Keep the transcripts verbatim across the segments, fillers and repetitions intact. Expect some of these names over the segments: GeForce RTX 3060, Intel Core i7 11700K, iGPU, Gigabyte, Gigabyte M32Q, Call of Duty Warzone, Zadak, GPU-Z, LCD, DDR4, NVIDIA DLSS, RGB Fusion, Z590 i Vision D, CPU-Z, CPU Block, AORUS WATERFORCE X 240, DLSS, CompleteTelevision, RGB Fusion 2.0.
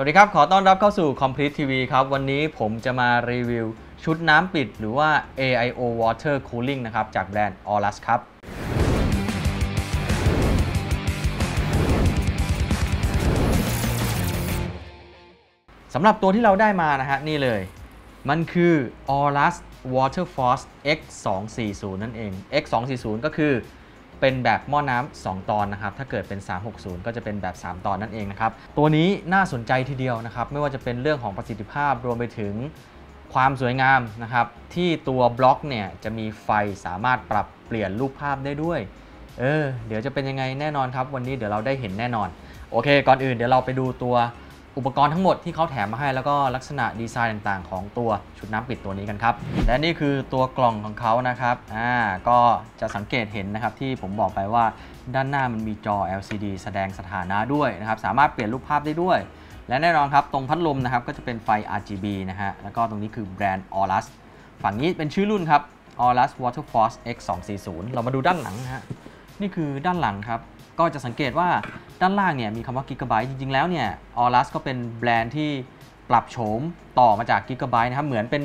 สวัสดีครับขอต้อนรับเข้าสู่ CompleteTV ครับวันนี้ผมจะมารีวิวชุดน้ำปิดหรือว่า เอ ไอ โอ Water Cooling นะครับจากแบรนด์ AORUS ครับสำหรับตัวที่เราได้มานะฮะนี่เลยมันคือ AORUS WATERFORCE เอ็กซ์ สองสี่ศูนย์ นั่นเอง เอ็กซ์ สองสี่ศูนย์ ก็คือเป็นแบบหม้อน้ำสองตอนนะครับถ้าเกิดเป็นสามหกศูนย์ก็จะเป็นแบบสามตอนนั่นเองนะครับตัวนี้น่าสนใจทีเดียวนะครับไม่ว่าจะเป็นเรื่องของประสิทธิภาพรวมไปถึงความสวยงามนะครับที่ตัวบล็อกเนี่ยจะมีไฟสามารถปรับเปลี่ยนรูปภาพได้ด้วยเออเดี๋ยวจะเป็นยังไงแน่นอนครับวันนี้เดี๋ยวเราได้เห็นแน่นอนโอเคก่อนอื่นเดี๋ยวเราไปดูตัวอุปกรณ์ทั้งหมดที่เขาแถมมาให้แล้วก็ลักษณะดีไซน์ต่างๆของตัวชุดน้ำปิดตัวนี้กันครับและนี่คือตัวกล่องของเขานะครับอ่าก็จะสังเกตเห็นนะครับที่ผมบอกไปว่าด้านหน้ามันมีจอ แอล ซี ดี แสดงสถานะด้วยนะครับสามารถเปลี่ยนรูปภาพได้ด้วยและแน่นอนครับตรงพัดลมนะครับก็จะเป็นไฟ อาร์ จี บี นะฮะแล้วก็ตรงนี้คือแบรนด์ AORUS ฝั่งนี้เป็นชื่อรุ่นครับ AORUS WaterForce เอ็กซ์ สองสี่ศูนย์ เรามาดูด้านหลังนะฮะนี่คือด้านหลังครับก็จะสังเกตว่าด้านล่างเนี่ยมีคำว่า Gigabyte จริงๆแล้วเนี่ย AORUS ก็เป็นแบรนด์ที่ปรับโฉมต่อมาจาก Gigabyte นะครับเหมือนเป็น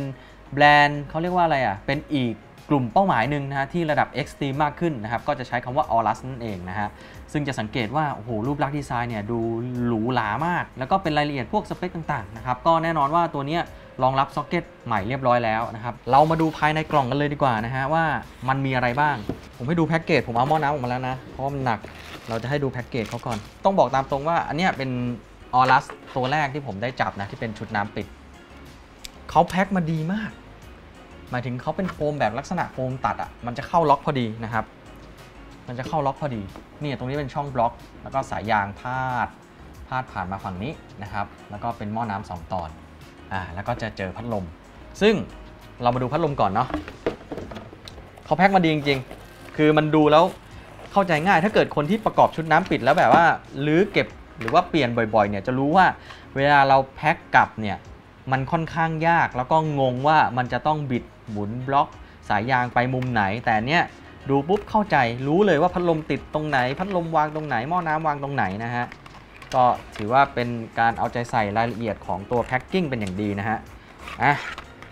แบรนด์เขาเรียกว่าอะไรอ่ะเป็นอีกกลุ่มเป้าหมายหนึ่งนะฮะที่ระดับ Extreme มากขึ้นนะครับก็จะใช้คำว่า AORUS นั่นเองนะฮะซึ่งจะสังเกตว่าโอ้โหรูปลักษณ์ดีไซน์เนี่ยดูหรูหรามากแล้วก็เป็นรายละเอียดพวกสเปคต่างๆนะครับก็แน่นอนว่าตัวเนี้ยรองรับซ็อกเก็ตใหม่เรียบร้อยแล้วนะครับเรามาดูภายในกล่องกันเลยดีกว่านะฮะว่ามันมีอะไรบ้างผมให้ดูแพ็กเกจผมเอาหม้อน้ำออกมาแล้วนะเพราะมันหนักเราจะให้ดูแพ็กเกจเขาก่อนต้องบอกตามตรงว่าอันนี้เป็น AORUS ตัวแรกที่ผมได้จับนะที่เป็นชุดน้ำปิดเขาแพ็กมาดีมากหมายถึงเขาเป็นโฟมแบบลักษณะโฟมตัดอ่ะมันจะเข้าล็อกพอดีนะครับมันจะเข้าล็อกพอดีนี่ตรงนี้เป็นช่องบล็อกแล้วก็สายยางพาดพาดผ่านมาฝั่งนี้นะครับแล้วก็เป็นหม้อน้ำสองตอนอ่าแล้วก็จะเจอพัดลมซึ่งเรามาดูพัดลมก่อนเนาะเขาแพ็กมาดีจริงๆคือมันดูแล้วเข้าใจง่ายถ้าเกิดคนที่ประกอบชุดน้ำปิดแล้วแบบว่าลื้อเก็บหรือว่าเปลี่ยนบ่อยๆเนี่ยจะรู้ว่าเวลาเราแพ็กกลับเนี่ยมันค่อนข้างยากแล้วก็งงว่ามันจะต้องบิดหมุนบล็อกสายยางไปมุมไหนแต่เนี้ยดูปุ๊บเข้าใจรู้เลยว่าพัดลมติดตรงไหนพัดลมวางตรงไหนหม้อน้ำวางตรงไหนนะฮะก็ถือว่าเป็นการเอาใจใส่รายละเอียดของตัวแพ็คกิ้งเป็นอย่างดีนะฮะอ่ะ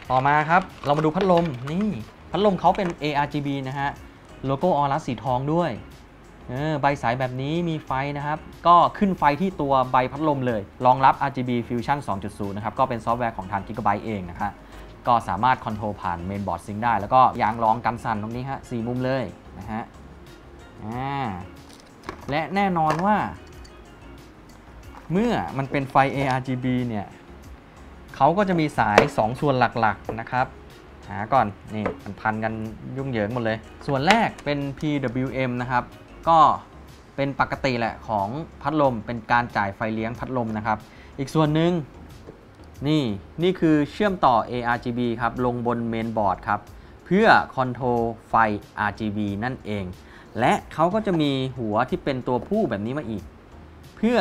ต่อมาครับเรามาดูพัดลมนี่พัดลมเขาเป็น อาร์ จี บี นะฮะโลโก้ AORUS สีทองด้วยเออใบสายแบบนี้มีไฟนะครับก็ขึ้นไฟที่ตัวใบพัดลมเลยรองรับ อาร์ จี บี Fusion สองจุดศูนย์ นะครับก็เป็นซอฟต์แวร์ของทาง Gigabyte เองนะฮะก็สามารถคอนโทรลผ่านเมนบอร์ดซิงค์ได้แล้วก็ยางรองกันสั่นตรงนี้ฮะสี่มุมเลยนะฮะอ่าและแน่นอนว่าเมื่อมันเป็นไฟ อาร์ จี บี เนี่ยเขาก็จะมีสายสองส่วนหลักๆนะครับหาก่อนนี่มันพันกันยุ่งเหยิงหมดเลยส่วนแรกเป็น พี ดับเบิลยู เอ็ม นะครับก็เป็นปกติแหละของพัดลมเป็นการจ่ายไฟเลี้ยงพัดลมนะครับอีกส่วนหนึ่งนี่นี่คือเชื่อมต่อ อาร์ จี บี ครับลงบนเมนบอร์ดครับเพื่อคอนโทรลไฟ อาร์ จี บี นั่นเองและเขาก็จะมีหัวที่เป็นตัวผู้แบบนี้มาอีกเพื่อ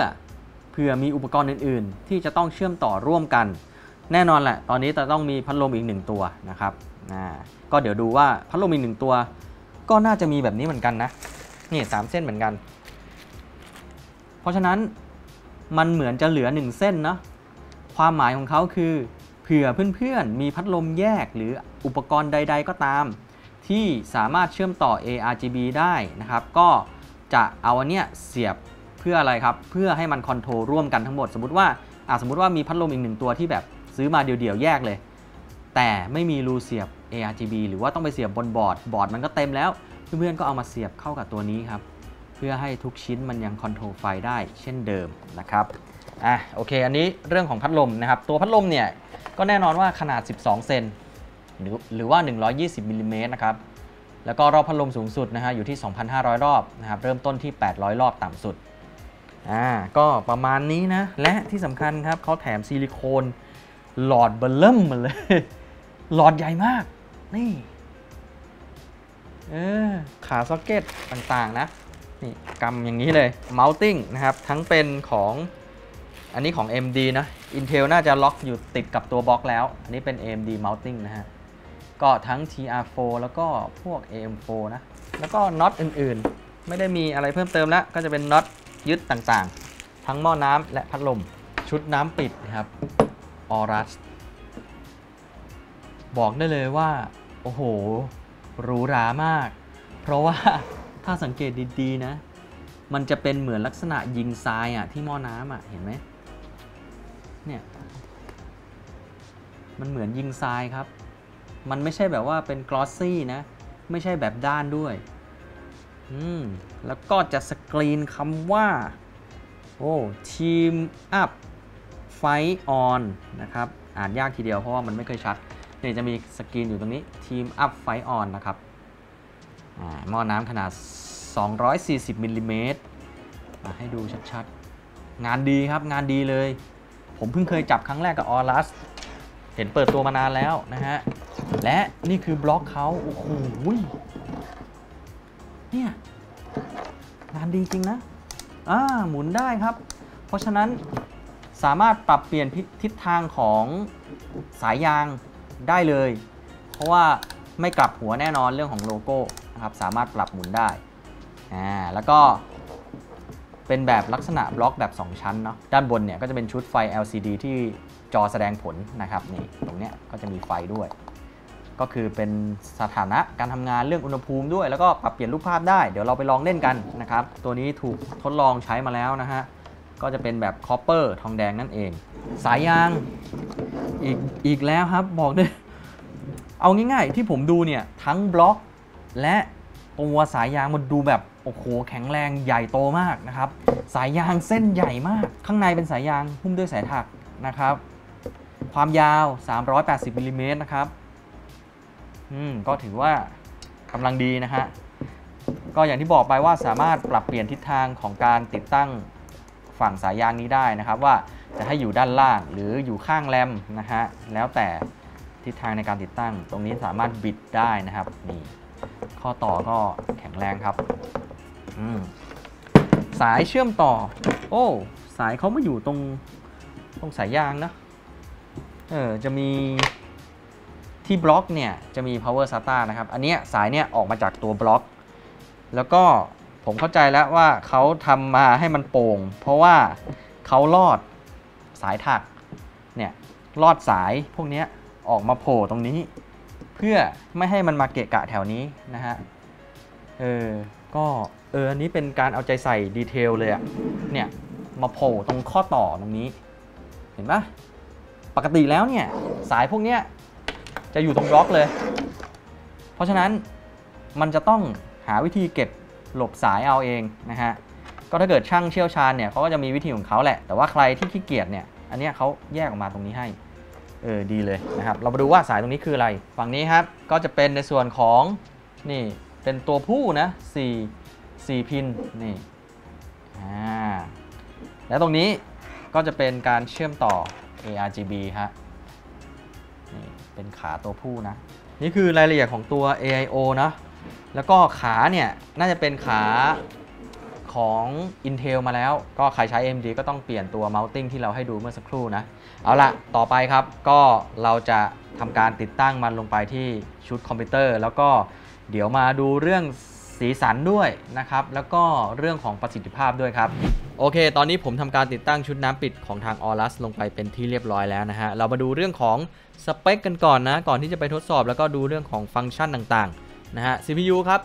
เพื่อมีอุปกรณ์อื่นๆที่จะต้องเชื่อมต่อร่วมกันแน่นอนแหละตอนนี้จะต้องมีพัดลมอีกหนึ่งตัวนะครับอ่าก็เดี๋ยวดูว่าพัดลมอีกหนึ่งตัวก็น่าจะมีแบบนี้เหมือนกันนะนี่สามเส้นเหมือนกันเพราะฉะนั้นมันเหมือนจะเหลือหนึ่งเส้นเนาะความหมายของเขาคือเผื่อเพื่อนๆมีพัดลมแยกหรืออุปกรณ์ใดๆก็ตามที่สามารถเชื่อมต่อ อาร์ จี บี ได้นะครับก็จะเอาอันเนี้ยเสียบเพื่ออะไรครับเพื่อให้มันคอนโทรลร่วมกันทั้งหมดสมมุติว่าอ่ะสมมุติว่ามีพัดลมอีกหนึ่งตัวที่แบบซื้อมาเดี่ยวๆแยกเลยแต่ไม่มีรูเสียบ อาร์ จี บี หรือว่าต้องไปเสียบบนบอร์ดบอร์ดมันก็เต็มแล้วเพื่อนๆก็เอามาเสียบเข้ากับตัวนี้ครับเพื่อให้ทุกชิ้นมันยังคอนโทรลไฟได้เช่นเดิมนะครับอ่ะโอเคอันนี้เรื่องของพัดลมนะครับตัวพัดลมเนี่ยก็แน่นอนว่าขนาดสิบสองเซนหรือหรือว่าหนึ่งร้อยยี่สิบมิลลิเมตรนะครับแล้วก็รอบพัดลมสูงสุดนะฮะอยู่ที่ สองพันห้าร้อย รอบนะครับเริ่มต้นที่แปดร้อยรอบต่ำสุดอ่าก็ประมาณนี้นะและที่สำคัญครับเขาแถมซิลิโคนหลอดเบลเล่มมาเลยหลอดใหญ่มากนี่เออขาซ็อกเก็ตต่างๆนะนี่กำอย่างนี้เลย mounting นะครับทั้งเป็นของอันนี้ของ เอ็ม ดี นะ Intel น่าจะล็อกอยู่ติดกับตัวบล็อกแล้วอันนี้เป็น เอ เอ็ม ดี mounting นะฮะก็ทั้ง ที อาร์ โฟร์ แล้วก็พวก เอ เอ็ม โฟร์ นะแล้วก็น็อตอื่นๆไม่ได้มีอะไรเพิ่มเติมแล้วก็จะเป็นน็อตยึดต่างๆทั้งหม้อน้ำและพัดลม ชุดน้ำปิดครับ ออรัส บอกได้เลยว่าโอ้โหหรูหรามากเพราะว่าถ้าสังเกตดีๆนะมันจะเป็นเหมือนลักษณะยิงทรายอ่ะที่หม้อน้ำอ่ะเห็นไหมเนี่ยมันเหมือนยิงทรายครับมันไม่ใช่แบบว่าเป็นกลอสซี่นะไม่ใช่แบบด้านด้วยอืมแล้วก็จะสกรีนคำว่าโอ้ทีมอัพไฟออนนะครับอ่านยากทีเดียวเพราะว่ามันไม่เคยชัดเนี่ยจะมีสกรีนอยู่ตรงนี้ทีมอัพไฟออนนะครับอ่าหม้อน้ำขนาดสองร้อยสี่สิบมิลลิเมตรมาให้ดูชัดๆงานดีครับงานดีเลยผมเพิ่งเคยจับครั้งแรกกับ ออรัส เห็นเปิดตัวมานานแล้วนะฮะและนี่คือบล็อกเขาโอ้โหเนี่ยงานดีจริงนะอ่าหมุนได้ครับเพราะฉะนั้นสามารถปรับเปลี่ยนทิศทางของสายยางได้เลยเพราะว่าไม่กลับหัวแน่นอนเรื่องของโลโก้นะครับสามารถปรับหมุนได้อ่าแล้วก็เป็นแบบลักษณะบล็อกแบบสองชั้นเนาะด้านบนเนี่ยก็จะเป็นชุดไฟ แอล ซี ดี ที่จอแสดงผลนะครับนี่ตรงเนี้ยก็จะมีไฟด้วยก็คือเป็นสถานะการทำงานเรื่องอุณหภูมิด้วยแล้วก็ปรับเปลี่ยนรูปภาพได้เดี๋ยวเราไปลองเล่นกันนะครับตัวนี้ถูกทดลองใช้มาแล้วนะฮะก็จะเป็นแบบคอปเปอร์ทองแดงนั่นเองสายยางอีกอีกแล้วครับบอกเลยเอาง่ายๆที่ผมดูเนี่ยทั้งบล็อกและตัวสายยางมันดูแบบโอ้โหแข็งแรงใหญ่โตมากนะครับสายยางเส้นใหญ่มากข้างในเป็นสายยางหุ้มด้วยสายถักนะครับความยาวสามร้อยแปดสิบมิลลิเมตรนะครับอืมก็ถือว่ากำลังดีนะฮะก็อย่างที่บอกไปว่าสามารถปรับเปลี่ยนทิศทางของการติดตั้งฝั่งสายยางนี้ได้นะครับว่าจะให้อยู่ด้านล่างหรืออยู่ข้างแรมนะฮะแล้วแต่ทิศทางในการติดตั้งตรงนี้สามารถบิดได้นะครับนี่ข้อต่อก็แข็งแรงครับอืมสายเชื่อมต่อโอ้สายเขาไม่อยู่ตรงตรงสายยางนะเออจะมีที่บล็อกเนี่ยจะมี power sata นะครับอันเนี้ยสายเนี่ยออกมาจากตัวบล็อกแล้วก็ผมเข้าใจแล้วว่าเขาทำมาให้มันโป่งเพราะว่าเขาลอดสายถักเนี่ยลอดสายพวกนี้ออกมาโผล่ตรงนี้เพื่อไม่ให้มันมาเกะกะแถวนี้นะฮะเออก็เอออันนี้เป็นการเอาใจใส่ดีเทลเลยอะเนี่ยมาโผล่ตรงข้อต่อตรงนี้เห็นปะปกติแล้วเนี่ยสายพวกเนี้ยจะอยู่ตรงบล็อกเลยเพราะฉะนั้นมันจะต้องหาวิธีเก็บหลบสายเอาเองนะฮะก็ถ้าเกิดช่างเชี่ยวชาญเนี่ยเขาก็จะมีวิธีของเขาแหละแต่ว่าใครที่ขี้เกียจเนี่ยอันนี้เขาแยกออกมาตรงนี้ให้เออดีเลยนะครับเรามาดูว่าสายตรงนี้คืออะไรฝั่งนี้ครับก็จะเป็นในส่วนของนี่เป็นตัวผู้นะสี่ สี่พินนี่อ่าและตรงนี้ก็จะเป็นการเชื่อมต่อ อาร์ จี บี ฮะนี่เป็นขาตัวผู้นะนี่คือรายละเอียดของตัว เอ ไอ โอ นะแล้วก็ขาเนี่ยน่าจะเป็นขาของ Intel มาแล้วก็ใครใช้ เอ็ม ดี ก็ต้องเปลี่ยนตัว mounting ที่เราให้ดูเมื่อสักครู่นะเอาละต่อไปครับก็เราจะทำการติดตั้งมันลงไปที่ชุดคอมพิวเตอร์แล้วก็เดี๋ยวมาดูเรื่องสีสันด้วยนะครับแล้วก็เรื่องของประสิทธิภาพด้วยครับโอเคตอนนี้ผมทำการติดตั้งชุดน้ำปิดของทาง ออรัส ลงไปเป็นที่เรียบร้อยแล้วนะฮะเรามาดูเรื่องของสเปคกันก่อนนะก่อนที่จะไปทดสอบแล้วก็ดูเรื่องของฟังก์ชันต่างๆนะฮะ ซี พี ยู ครับ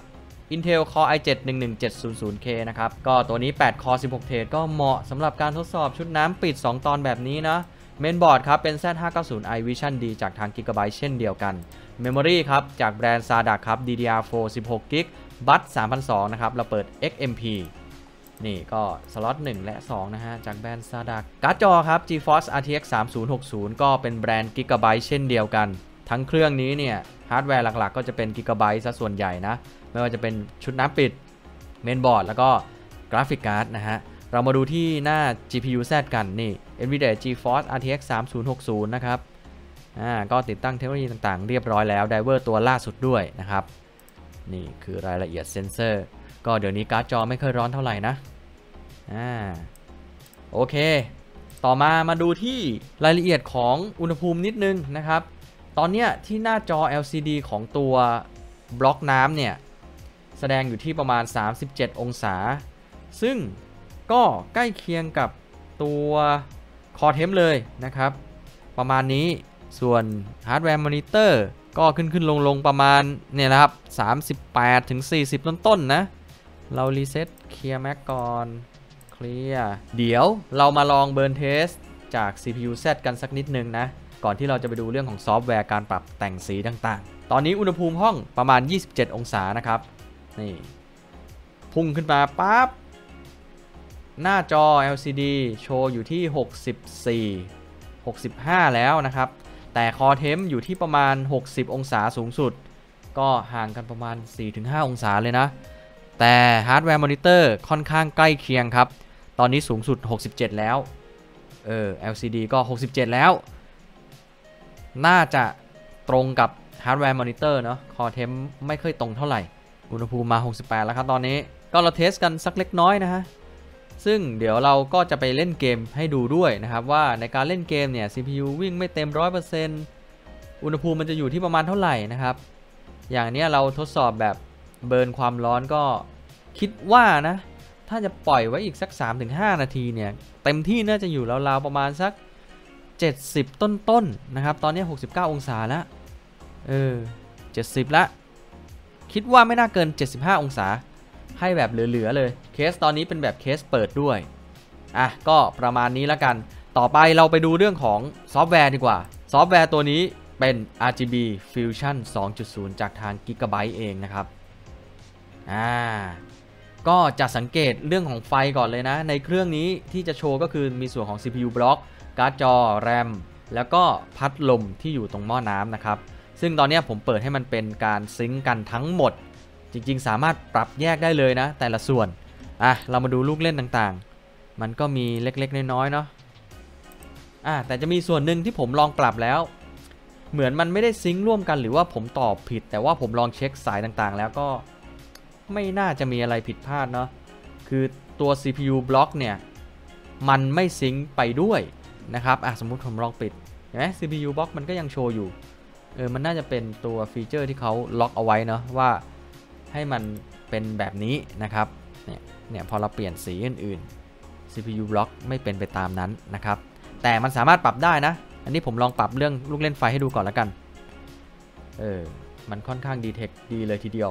Intel Core ไอ เซเว่น หนึ่งหนึ่งเจ็ดศูนย์ศูนย์ เค นะครับก็ตัวนี้แปด Core สิบหก เทรดก็เหมาะสำหรับการทดสอบชุดน้ำปิดสองตอนแบบนี้นะเมนบอร์ดครับเป็น แซด ห้าเก้าศูนย์ i Vision D จากทาง Gigabyte เช่นเดียวกัน Memory ครับจากแบรนด์ ซาดัก ครับ ดี ดี อาร์ โฟร์ สิบหก จี บี บัส สามพันสองร้อย นะครับเราเปิด เอ็กซ์ เอ็ม พี นี่ก็สล็อตหนึ่งและสองนะฮะจากแบรนด์ ซาดัก การ์ดจอครับ GeForce อาร์ ที เอ็กซ์ สามศูนย์หกศูนย์ ก็เป็นแบรนด์ Gigabyte เช่นเดียวกันทั้งเครื่องนี้เนี่ยฮาร์ดแวร์หลักๆก็จะเป็น Gigabyte ซะส่วนใหญ่นะไม่ว่าจะเป็นชุดน้ำปิดเมนบอร์ดแล้วก็กราฟิกการ์ดนะฮะเรามาดูที่หน้า จี พี ยู แซด กันนี่ NVIDIA GeForce อาร์ ที เอ็กซ์ สามศูนย์หกศูนย์ นะครับอ่าก็ติดตั้งเทคโนโลยีต่างๆเรียบร้อยแล้วไดเวอร์ตัวล่าสุดด้วยนะครับนี่คือรายละเอียดเซนเซอร์ก็เดี๋ยวนี้การ์ดจอไม่ค่อยร้อนเท่าไหร่นะอ่าโอเคต่อมามาดูที่รายละเอียดของอุณหภูมินิดนึงนะครับตอนนี้ที่หน้าจอ แอล ซี ดี ของตัวบล็อกน้ำเนี่ยแสดงอยู่ที่ประมาณสามสิบเจ็ดองศาซึ่งก็ใกล้เคียงกับตัว คอเทมเลยนะครับประมาณนี้ส่วนฮาร์ดแวร์มอนิเตอร์ก็ขึ้นขึ้นลงลงประมาณเนี่ยนะครับสามสิบแปดถึงสี่สิบต้นต้นนะเรารีเซ็ตเคลียร์แม็กก่อนเคลียร์เดี๋ยวเรามาลองเบิร์นเทสจาก ซี พี ยู แซด กันสักนิดนึงนะก่อนที่เราจะไปดูเรื่องของซอฟต์แวร์การปรับแต่งสีต่างๆตอนนี้อุณหภูมิห้องประมาณยี่สิบเจ็ดองศานะครับนี่พุ่งขึ้นมาปั๊บหน้าจอ แอล ซี ดี โชว์อยู่ที่หกสิบสี่ หกสิบห้าแล้วนะครับแต่คอเทมอยู่ที่ประมาณหกสิบองศาสูงสุดก็ห่างกันประมาณ สี่ถึงห้า องศาเลยนะแต่ฮาร์ดแวร์มอนิเตอร์ค่อนข้างใกล้เคียงครับตอนนี้สูงสุดหกสิบเจ็ดแล้วเออ แอล ซี ดี ก็หกสิบเจ็ดแล้วน่าจะตรงกับฮาร์ดแวร์มอนิเตอร์เนาะคอเทมไม่ค่อยตรงเท่าไหร่อุณหภูมิมาหกสิบแปดแล้วครับตอนนี้ก็เราเทสกันสักเล็กน้อยนะฮะซึ่งเดี๋ยวเราก็จะไปเล่นเกมให้ดูด้วยนะครับว่าในการเล่นเกมเนี่ย ซี พี ยู วิ่งไม่เต็ม หนึ่งร้อยเปอร์เซ็นต์ อุณหภูมิมันจะอยู่ที่ประมาณเท่าไหร่นะครับอย่างนี้เราทดสอบแบบเบิร์นความร้อนก็คิดว่านะถ้าจะปล่อยไว้อีกสัก สามถึงห้า นาทีเนี่ยเต็มที่น่าจะอยู่ราวๆประมาณสักเจ็ดสิบต้นๆ น, นะครับตอนนี้หกสิบเก้าองศาแล้วเออเจ็ดสิบละคิดว่าไม่น่าเกินเจ็ดสิบห้าองศาให้แบบเหลือๆเลยเคสตอนนี้เป็นแบบเคสเปิดด้วยอ่ะก็ประมาณนี้แล้วกันต่อไปเราไปดูเรื่องของซอฟต์แวร์ดีกว่าซอฟต์แวร์ตัวนี้เป็น อาร์ จี บี Fusion สองจุดศูนย์ จากทาง Gigabyte เองนะครับอ่าก็จะสังเกตเรื่องของไฟก่อนเลยนะในเครื่องนี้ที่จะโชว์ก็คือมีส่วนของ ซี พี ยู Block การ์ดจอ RAM แล้วก็พัดลมที่อยู่ตรงหม้อน้ำนะครับซึ่งตอนนี้ผมเปิดให้มันเป็นการซิงค์กันทั้งหมดจริงๆสามารถปรับแยกได้เลยนะแต่ละส่วนอ่ะเรามาดูลูกเล่นต่างๆมันก็มีเล็กๆน้อยๆเนาะอ่ะแต่จะมีส่วนหนึ่งที่ผมลองปรับแล้วเหมือนมันไม่ได้ซิงค์ร่วมกันหรือว่าผมตอบผิดแต่ว่าผมลองเช็คสายต่างๆแล้วก็ไม่น่าจะมีอะไรผิดพลาดเนาะคือตัว ซี พี ยู Block เนี่ยมันไม่ซิงค์ไปด้วยนะครับอ่ะสมมุติผมลองปิดเห็นไหม ซี พี ยู Block มันก็ยังโชว์อยู่เออมันน่าจะเป็นตัวฟีเจอร์ที่เขาล็อกเอาไว้เนาะว่าให้มันเป็นแบบนี้นะครับเนี่ยเนี่ยพอเราเปลี่ยนสีอื่นๆ ซี พี ยู Block ไม่เป็นไปตามนั้นนะครับแต่มันสามารถปรับได้นะอันนี้ผมลองปรับเรื่องลูกเล่นไฟให้ดูก่อนแล้วกันเออมันค่อนข้างดีเทคดีเลยทีเดียว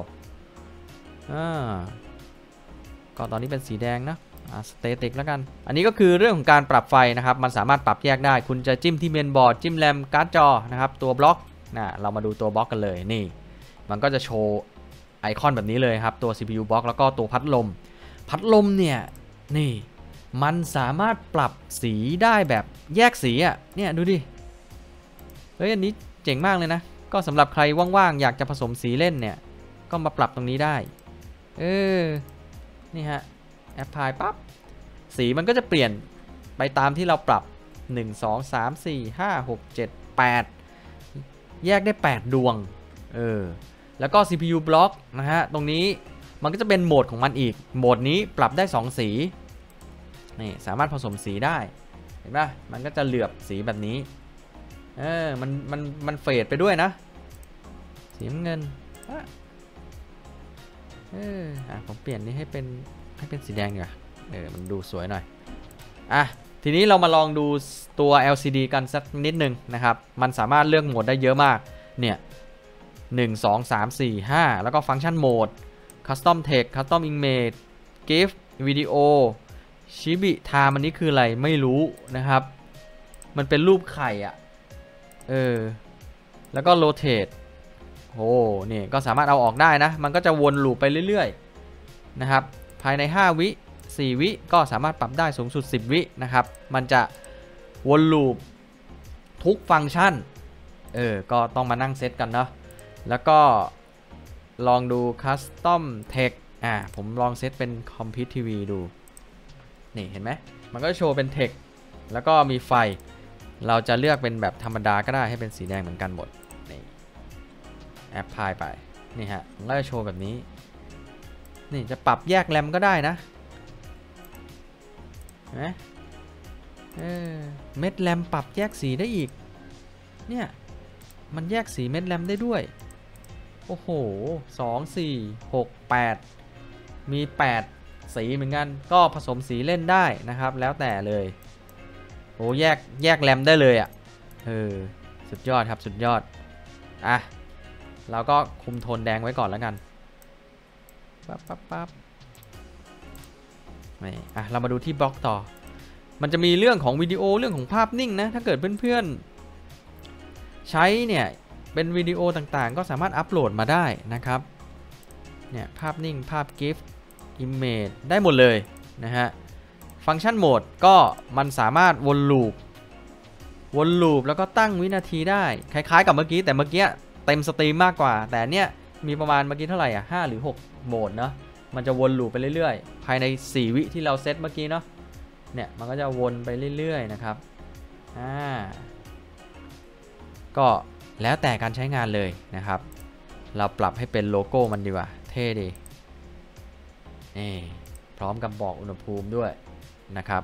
อ่าก็ตอนนี้เป็นสีแดงนะอ่าสเตติกแล้วกันอันนี้ก็คือเรื่องของการปรับไฟนะครับมันสามารถปรับแยกได้คุณจะจิ้มที่เมนบอร์ดจิ้มแรมการ์ดจอนะครับตัวบล็อกนะเรามาดูตัวบล็อกกันเลยนี่มันก็จะโชว์ไอคอนแบบนี้เลยครับตัว ซี พี ยู Block แล้วก็ตัวพัดลมพัดลมเนี่ยนี่มันสามารถปรับสีได้แบบแยกสีอ่ะเนี่ยดูดิเฮ้ยอันนี้เจ๋งมากเลยนะก็สำหรับใครว่างๆอยากจะผสมสีเล่นเนี่ยก็มาปรับตรงนี้ได้เออนี่ฮะแอปพลายปั๊บสีมันก็จะเปลี่ยนไปตามที่เราปรับหนึ่ง สอง สาม สี่ ห้า หก เจ็ด แปดแยกได้แปดดวงเออแล้วก็ ซี พี ยู Block นะฮะตรงนี้มันก็จะเป็นโหมดของมันอีกโหมดนี้ปรับได้สองสีนี่สามารถผสมสีได้เห็นป่ะมันก็จะเหลือบสีแบบนี้เออมันมันมันเฟดไปด้วยนะสีน้ำเงินเอออ่ะผมเปลี่ยนนี้ให้เป็นให้เป็นสีแดงดีกว่าเออมันดูสวยหน่อยอ่ะทีนี้เรามาลองดูตัว แอล ซี ดี กันสักนิดนึงนะครับมันสามารถเลือกโหมดได้เยอะมากเนี่ยหนึ่ง สอง สาม สี่ ห้าแล้วก็ฟังก์ชันโหมด Custom Text Custom Image GIF Video Chibi Time อันนี้คืออะไรไม่รู้นะครับมันเป็นรูปไข่อ่ะเออแล้วก็ Rotate โอ้นี่ก็สามารถเอาออกได้นะมันก็จะวนลูปไปเรื่อยๆนะครับภายในห้าวิสี่วิก็สามารถปรับได้สูงสุดสิบวินะครับมันจะวนลูปทุกฟังก์ชันเออก็ต้องมานั่งเซตกันเนาะแล้วก็ลองดู Custom Text อ่าผมลองเซตเป็น Complete ที วี ดูนี่เห็นไหมมันก็โชว์เป็น Text แล้วก็มีไฟเราจะเลือกเป็นแบบธรรมดาก็ได้ให้เป็นสีแดงเหมือนกันหมดนี่แอปพลายไปนี่ฮะมันก็จะโชว์แบบนี้นี่จะปรับแยกแรมก็ได้นะเห็นไหมเออเม็ดแรมปรับแยกสีได้อีกเนี่ยมันแยกสีเม็ดแรมได้ด้วยโอ้โหสอง สี่ หก แปดมีแปดสีเหมือนกันก็ผสมสีเล่นได้นะครับแล้วแต่เลย โอ้แยกแยกแรมได้เลยอ่ะเออสุดยอดครับสุดยอดอ่ะเราก็คุมโทนแดงไว้ก่อนแล้วกันปั๊บปั๊บปั๊บไม่อ่ะเรามาดูที่บล็อกต่อมันจะมีเรื่องของวิดีโอเรื่องของภาพนิ่งนะถ้าเกิดเพื่อนๆใช้เนี่ยเป็นวิดีโอต่างๆก็สามารถอัปโหลดมาได้นะครับเนี่ยภาพนิ่งภาพ GIF Image ได้หมดเลยนะฮะฟังก์ชันโหมดก็มันสามารถวนลูปวนลูปแล้วก็ตั้งวินาทีได้คล้ายๆกับเมื่อกี้แต่เมื่อกี้เต็มสตรีมมากกว่าแต่เนี้ยมีประมาณเมื่อกี้เท่าไหร่อ่ะห้าหรือหกโหมดเนาะมันจะวนลูปไปเรื่อยๆภายในสี่วิที่เราเซตเมื่อกี้เนาะเนี่ยมันก็จะวนไปเรื่อยๆนะครับอ่าก็แล้วแต่การใช้งานเลยนะครับเราปรับให้เป็นโลโก้มันดีกว่าเท่ดีนี่พร้อมกับบอกอุณหภูมิด้วยนะครับ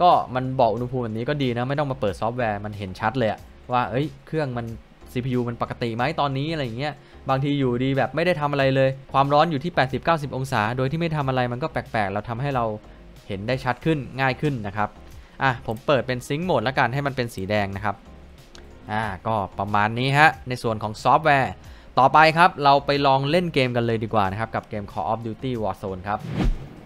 ก็มันบอกอุณหภูมิแบบนี้ก็ดีนะไม่ต้องมาเปิดซอฟต์แวร์มันเห็นชัดเลยว่าเอ้ยเครื่องมัน ซี พี ยู มันปกติไหมตอนนี้อะไรอย่างเงี้ยบางทีอยู่ดีแบบไม่ได้ทำอะไรเลยความร้อนอยู่ที่ แปดสิบถึงเก้าสิบ องศาโดยที่ไม่ทำอะไรมันก็แปลกๆเราทำให้เราเห็นได้ชัดขึ้นง่ายขึ้นนะครับอ่ะผมเปิดเป็นซิงค์โหมดแล้วกันให้มันเป็นสีแดงนะครับอ่าก็ประมาณนี้ฮะในส่วนของซอฟต์แวร์ต่อไปครับเราไปลองเล่นเกมกันเลยดีกว่านะครับกับเกม Call of Duty Warzone ครับ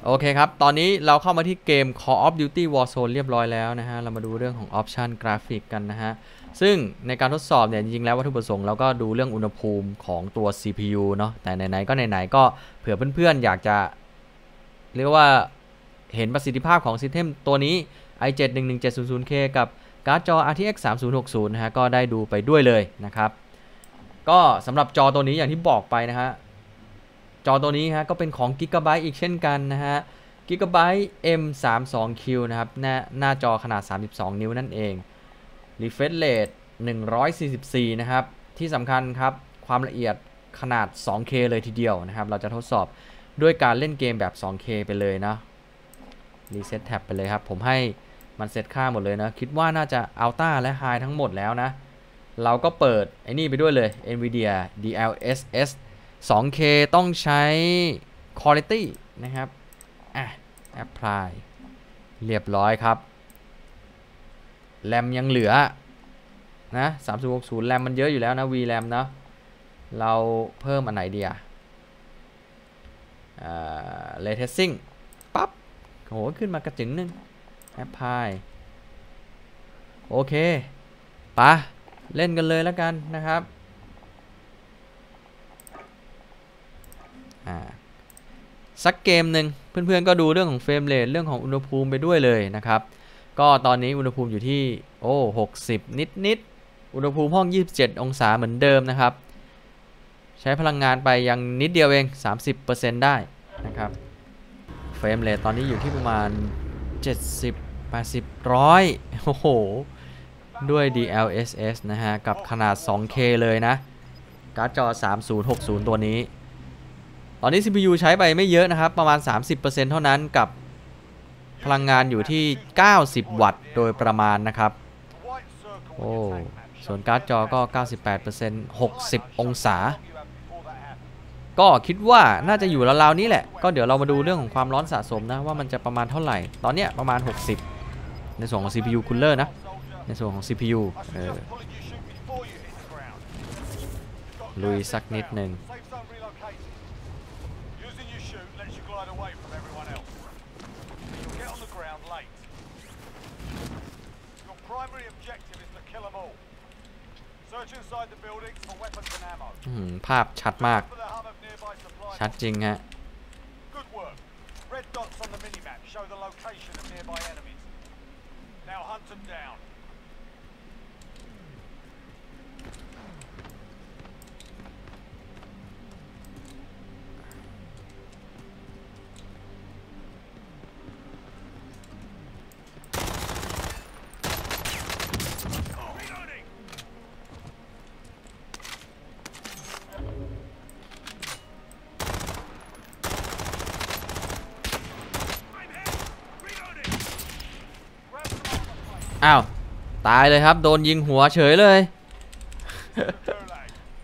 โอเคครับตอนนี้เราเข้ามาที่เกม Call of Duty Warzone เรียบร้อยแล้วนะฮะเรามาดูเรื่องของ Option กราฟิกกันนะฮะซึ่งในการทดสอบเนี่ยจริงๆแล้ววัตถุประสงค์เราก็ดูเรื่องอุณหภูมิของตัว ซี พี ยู เนาะแต่ไหนๆก็ไหนๆก็เผื่อเพื่อนๆอยากจะเรียกว่าเห็นประสิทธิภาพของซิสเต็มตัวนี้ ไอ เจ็ด หนึ่งหนึ่งเจ็ดศูนย์ศูนย์เค กับการ์ดจอ อาร์ ที เอ็กซ์ สามศูนย์หกศูนย์ นะฮะก็ได้ดูไปด้วยเลยนะครับก็สำหรับจอตัวนี้อย่างที่บอกไปนะฮะจอตัวนี้ฮะก็เป็นของ Gigabyte อีกเช่นกันนะฮะ Gigabyte เอ็ม สามสิบสอง คิว นะครับหน้าหน้าจอขนาดสามสิบสองนิ้วนั่นเอง Refresh Rate หนึ่งร้อยสี่สิบสี่นะครับที่สำคัญครับความละเอียดขนาด ทูเค เลยทีเดียวนะครับเราจะทดสอบด้วยการเล่นเกมแบบ ทูเค ไปเลยนะ Reset Tab ไปเลยครับผมให้มันเซตค่าหมดเลยนะคิดว่าน่าจะ Ultra และ High ทั้งหมดแล้วนะเราก็เปิดไอ้นี่ไปด้วยเลย NVIDIA ดี แอล เอส เอส ทูเค ต้องใช้ Quality นะครับอ่ะ Apply เรียบร้อยครับแรมยังเหลือนะสามศูนย์หกศูนย์แรมมันเยอะอยู่แล้วนะ วี แรม นะเราเพิ่มอันไหนดีอ่ะ Ray Tracing ปั๊บโหขึ้นมากระจึงนึง Apply โอเคปะเล่นกันเลยแล้วกันนะครับสักเกมหนึ่งเพื่อนๆก็ดูเรื่องของเฟรมเรทเรื่องของอุณหภูมิไปด้วยเลยนะครับก็ตอนนี้อุณหภูมิอยู่ที่โอ้หกสิบนิดๆอุณหภูมิห้องยี่สิบเจ็ดองศาเหมือนเดิมนะครับใช้พลังงานไปยังนิดเดียวเอง สามสิบเปอร์เซ็นต์ ได้นะครับเฟรมเรทตอนนี้อยู่ที่ประมาณเจ็ดสิบ แปดสิบ ร้อยโอ้โหด้วย ดี แอล เอส เอส นะฮะกับขนาด ทูเค เลยนะการ์ดจอ สามศูนย์หกศูนย์ ตัวนี้ตอนนี้ ซี พี ยู ใช้ไปไม่เยอะนะครับประมาณ สามสิบเปอร์เซ็นต์ เท่านั้นกับพลังงานอยู่ที่เก้าสิบวัตต์โดยประมาณนะครับโอ้ส่วนการ์ดจอก็ เก้าสิบแปดเปอร์เซ็นต์ หกสิบองศาก็คิดว่าน่าจะอยู่ราวๆนี้แหละก็เดี๋ยวเรามาดูเรื่องของความร้อนสะสมนะว่ามันจะประมาณเท่าไหร่ตอนเนี้ยประมาณหกสิบในส่วนของ ซี พี ยู Cooler นะในส่วนของ ซี พี ยู เออลุยสักนิดหนึ่งภาพชัดมากชัดจริงฮะอ้าวตายเลยครับโดนยิงหัวเฉยเลย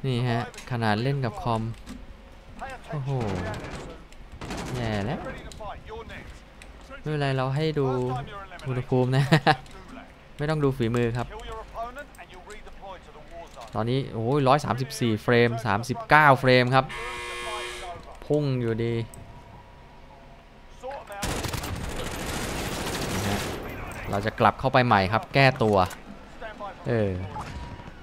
นี่ฮะขนาดเล่นกับคอมโอ้โหแย่แล้วไม่เป็นไรเราให้ดูอุณหภูมินะ ไม่ต้องดูฝีมือครับตอนนี้โอ้ยหนึ่งสามสี่เฟรมสามสิบเก้าเฟรมครับพุ่งอยู่ดีเราจะกลับเข้าไปใหม่ครับแก้ตัวเออ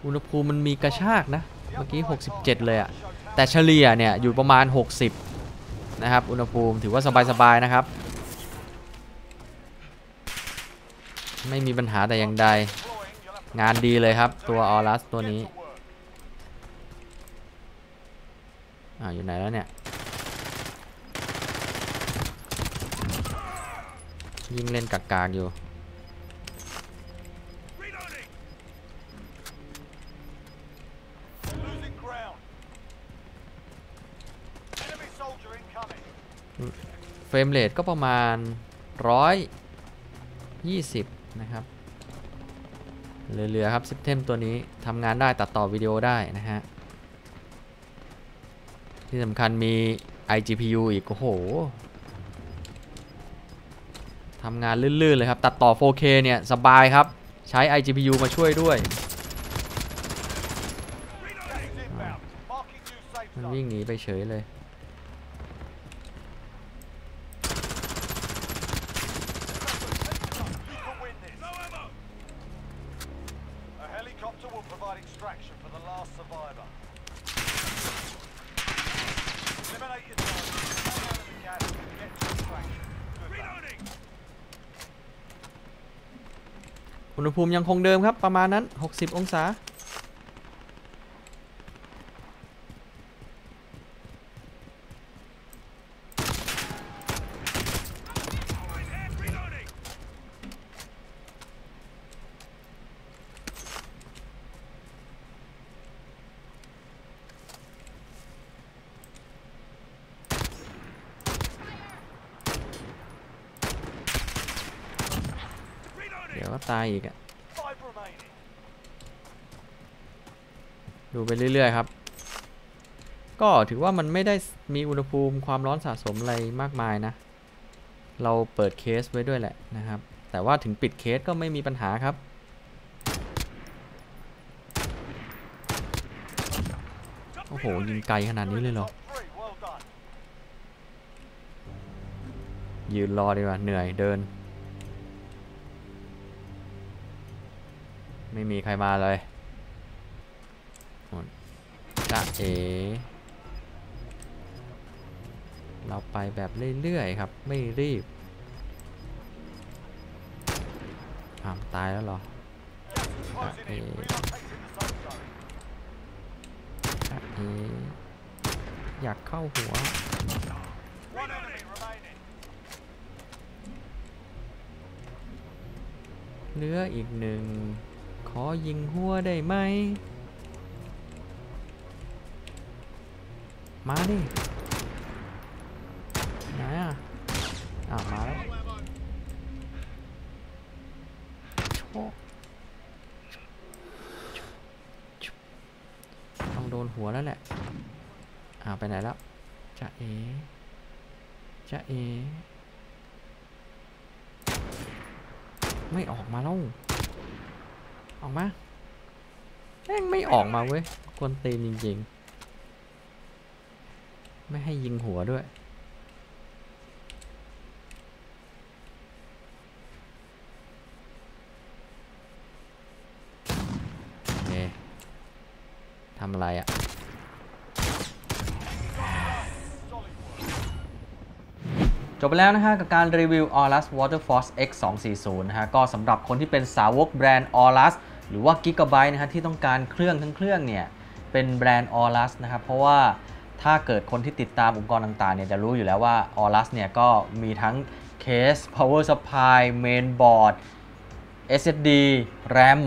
อุณหภูมิมันมีกระชากนะเมื่อกี้หกสิบเจ็ดเลยอะแต่เฉลี่ยเนี่ยอยู่ประมาณหกสิบนะครับอุณหภูมิถือว่าสบายๆนะครับไม่มีปัญหาแต่อย่างใดงานดีเลยครับตัว ออรัส ตัวนี้อ่าอยู่ไหนแล้วเนี่ยยิงเล่นกากๆอยู่เฟรมเรทก็ประมาณหนึ่งร้อยยี่สิบนะครับเหลือๆครับซิสเต็มตัวนี้ทำงานได้ตัดต่อวิดีโอได้นะฮะที่สำคัญมี ไอ จี พี ยู อีกโอ้โหทำงานลื่นๆเลยครับตัดต่อ โฟร์เค เนี่ยสบายครับใช้ ไอ จี พี ยู มาช่วยด้วยมันวิ่งหนีไปเฉยเลยอุณหภูมิยังคงเดิมครับประมาณนั้นหกสิบองศาตายอีกอะดูไปเรื่อยๆครับก็ถือว่ามันไม่ได้มีอุณหภูมิความร้อนสะสมอะไรมากมายนะเราเปิดเคสไว้ด้วยแหละนะครับแต่ว่าถึงปิดเคสก็ไม่มีปัญหาครับโอ้โหยิงไกลขนาดนี้เลยเหรอยืนรอดีกว่าเหนื่อยเดินไม่มีใครมาเลยจ้าเอ๋เราไปแบบเรื่อยๆครับไม่รีบอ้าวตายแล้วเหรอจ้าเอ๋จ้าเอ๋อยากเข้าหัวเหลืออีกหนึ่งขอยิงหัวได้ไหมมาดิไหนอ่ะอ้าวมาแล้วต้องโดนหัวแล้วแหละอ้าวไปไหนแล้วจะเอจะเอไม่ออกมาแล้วออกมาแม่งไม่ออกมาเว้ยกวนตีนจริงๆไม่ให้ยิงหัวด้วยโอเคทำอะไรอ่ะจบไปแล้วนะฮะกับการรีวิว ออรัส WaterForce เอ็กซ์ สองสี่ศูนย์ นะฮะก็สำหรับคนที่เป็นสาวกแบรนด์ ออรัส หรือว่า Gigabyte นะฮะที่ต้องการเครื่องทั้งเครื่องเนี่ยเป็นแบรนด์ ออรัส นะครับเพราะว่าถ้าเกิดคนที่ติดตามอุปกรณ์ต่างๆเนี่ยจะรู้อยู่แล้วว่า ออรัส เนี่ยก็มีทั้งเคส power supply mainboard เอส เอส ดี RAM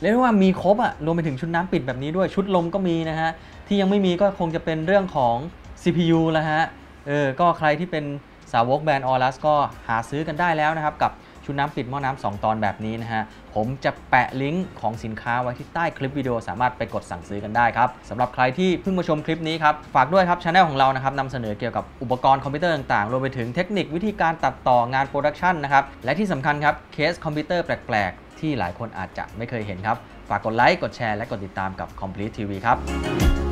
เรียกว่ามีครบอะรวมไปถึงชุดน้ำปิดแบบนี้ด้วยชุดลมก็มีนะฮะที่ยังไม่มีก็คงจะเป็นเรื่องของ ซี พี ยู แล้วฮะเออก็ใครที่เป็นสาวกแบรนด์ ออรัส ก็หาซื้อกันได้แล้วนะครับกับชุดน้ำปิดหม้อน้ำสองตอนแบบนี้นะฮะผมจะแปะลิงก์ของสินค้าไว้ที่ใต้คลิปวิดีโอสามารถไปกดสั่งซื้อกันได้ครับสำหรับใครที่เพิ่งมาชมคลิปนี้ครับฝากด้วยครับช่องของเรานะครับนำเสนอเกี่ยวกับอุปกรณ์คอมพิวเตอร์ต่างๆรวมไปถึงเทคนิควิธีการตัดต่องานโปรดักชันนะครับและที่สำคัญครับเคสคอมพิวเตอร์แปลกๆ ที่หลายคนอาจจะไม่เคยเห็นครับฝากกดไลค์กดแชร์และกดติดตามกับ CompleteTV ครับ